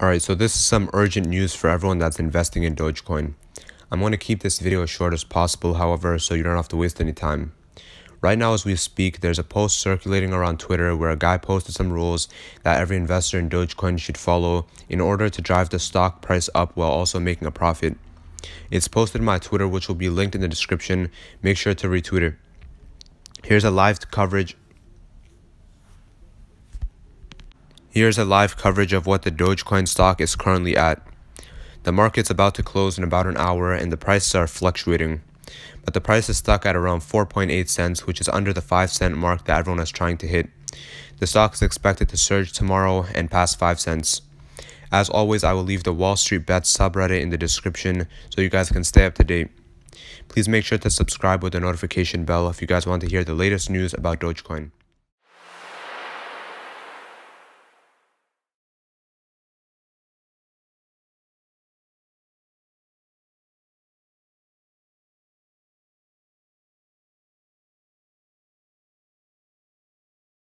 Alright, so this is some urgent news for everyone that's investing in Dogecoin. I'm going to keep this video as short as possible, however, so you don't have to waste any time. Right now as we speak, there's a post circulating around Twitter where a guy posted some rules that every investor in Dogecoin should follow in order to drive the stock price up while also making a profit. It's posted on my Twitter, which will be linked in the description. Make sure to retweet it. Here's a live coverage of what the Dogecoin stock is currently at. The market's about to close in about an hour and the prices are fluctuating. But the price is stuck at around 4.8 cents, which is under the 5 cent mark that everyone is trying to hit. The stock is expected to surge tomorrow and pass 5 cents. As always, I will leave the Wall Street Bets subreddit in the description so you guys can stay up to date. Please make sure to subscribe with the notification bell if you guys want to hear the latest news about Dogecoin.